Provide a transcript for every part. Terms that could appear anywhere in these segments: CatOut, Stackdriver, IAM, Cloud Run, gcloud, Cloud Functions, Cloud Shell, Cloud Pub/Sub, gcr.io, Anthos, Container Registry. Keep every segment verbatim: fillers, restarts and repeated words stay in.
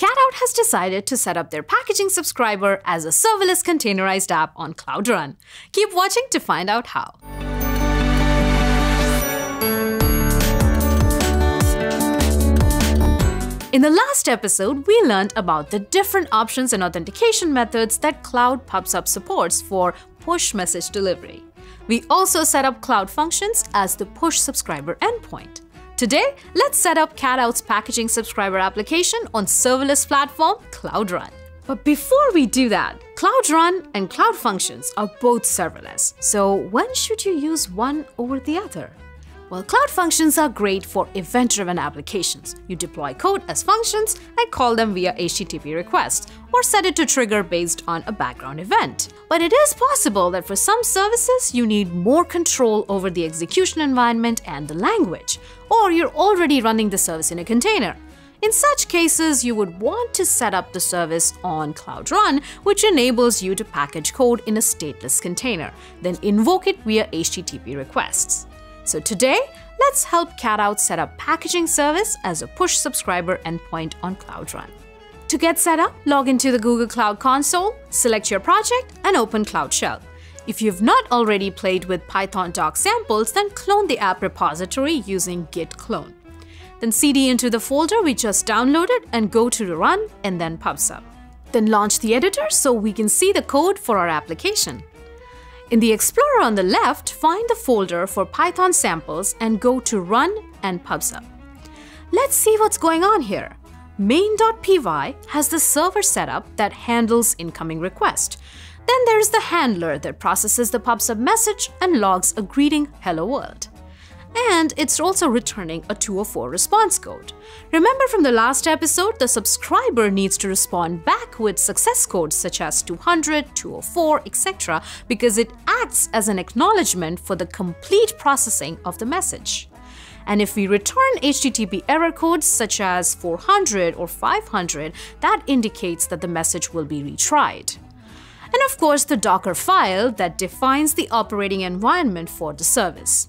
CatOut has decided to set up their packaging subscriber as a serverless containerized app on Cloud Run. Keep watching to find out how. In the last episode, we learned about the different options and authentication methods that Cloud Pub/Sub supports for push message delivery. We also set up Cloud Functions as the push subscriber endpoint. Today, let's set up CatOut's packaging subscriber application on serverless platform Cloud Run. But before we do that, Cloud Run and Cloud Functions are both serverless, so when should you use one over the other? Well, Cloud Functions are great for event-driven applications. You deploy code as functions and call them via H T T P request, or set it to trigger based on a background event. But it is possible that for some services, you need more control over the execution environment and the language, or you're already running the service in a container. In such cases, you would want to set up the service on Cloud Run, which enables you to package code in a stateless container, then invoke it via H T T P requests. So today, let's help CatOut set up packaging service as a push subscriber endpoint on Cloud Run. To get set up, log into the Google Cloud Console, select your project, and open Cloud Shell. If you've not already played with Python doc samples, then clone the app repository using git clone. Then cd into the folder we just downloaded and go to Run and then Pub/Sub. Then launch the editor so we can see the code for our application. In the Explorer on the left, find the folder for Python samples and go to Run and Pub/Sub. Let's see what's going on here. Main.py has the server setup that handles incoming request. Then there's the handler that processes the Pub/Sub message and logs a greeting "Hello world." And it's also returning a two oh four response code. Remember from the last episode, the subscriber needs to respond back with success codes such as two hundred, two oh four, et cetera, because it acts as an acknowledgement for the complete processing of the message. And if we return H T T P error codes such as four hundred or five hundred, that indicates that the message will be retried. And of course, the Docker file that defines the operating environment for the service.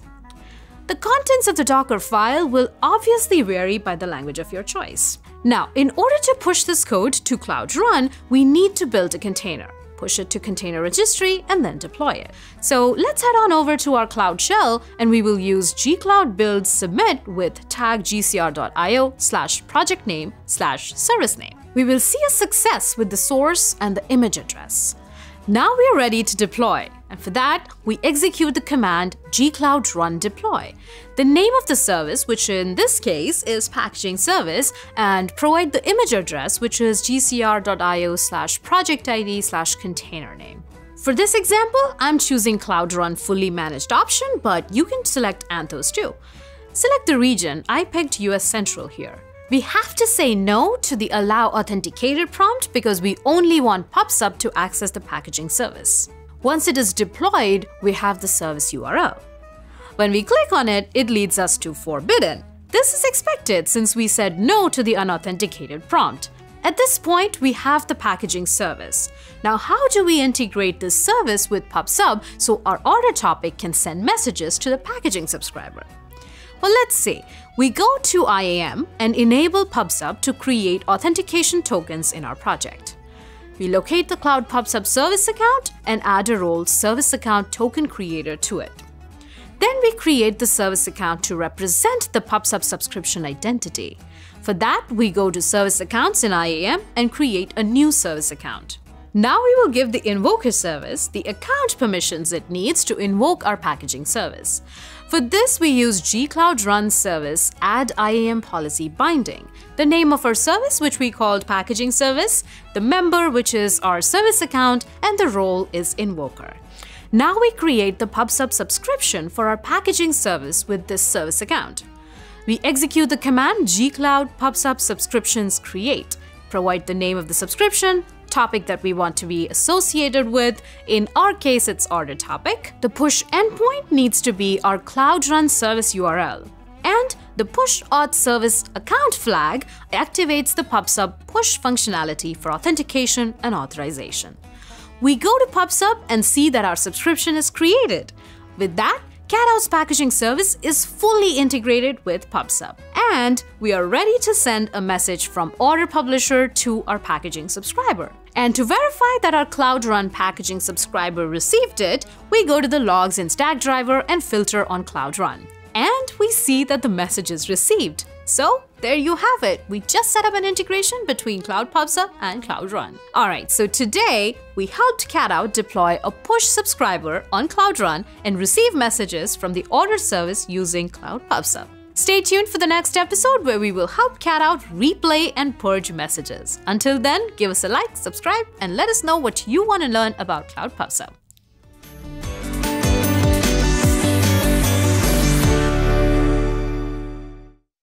The contents of the Docker file will obviously vary by the language of your choice. Now, in order to push this code to Cloud Run, we need to build a container, push it to Container Registry, and then deploy it. So let's head on over to our Cloud Shell, and we will use gcloud build submit with tag gcr.io slash project name slash service name. We will see a success with the source and the image address. Now we are ready to deploy, and for that, we execute the command gcloud run deploy, the name of the service, which in this case is packaging service, and provide the image address, which is gcr.io slash project id slash container name. For this example, I'm choosing Cloud Run fully managed option, but you can select Anthos too. Select the region. I picked U S Central here. We have to say no to the allow authenticator prompt because we only want Pub/Sub to access the packaging service. Once it is deployed, we have the service U R L. When we click on it, it leads us to forbidden. This is expected since we said no to the unauthenticated prompt. At this point, we have the packaging service. Now, how do we integrate this service with Pub/Sub so our order topic can send messages to the packaging subscriber? Well, let's see. We go to I A M and enable Pub/Sub to create authentication tokens in our project. We locate the Cloud Pub/Sub service account and add a role service account token creator to it. Then we create the service account to represent the Pub/Sub subscription identity. For that, we go to service accounts in I A M and create a new service account. Now we will give the invoker service the account permissions it needs to invoke our packaging service. For this, we use gcloud run service add I A M policy binding, the name of our service, which we called packaging service, the member, which is our service account, and the role is invoker. Now we create the Pub/Sub subscription for our packaging service with this service account. We execute the command gcloud Pub/Sub subscriptions create, provide the name of the subscription, topic that we want to be associated with, in our case it's order topic. The push endpoint needs to be our Cloud Run service U R L. And the push auth service account flag activates the Pub/Sub push functionality for authentication and authorization. We go to Pub/Sub and see that our subscription is created. With that, CatOut's packaging service is fully integrated with Pub/Sub. and we are ready to send a message from order publisher to our packaging subscriber. And to verify that our Cloud Run packaging subscriber received it, we go to the logs in Stackdriver and filter on Cloud Run. And we see that the message is received. So there you have it. We just set up an integration between Cloud Pub/Sub and Cloud Run. Alright, so today we helped CatOut deploy a push subscriber on Cloud Run and receive messages from the order service using Cloud Pub/Sub. Stay tuned for the next episode where we will help CatOut replay and purge messages. Until then, give us a like, subscribe, and let us know what you want to learn about Cloud Pub/Sub.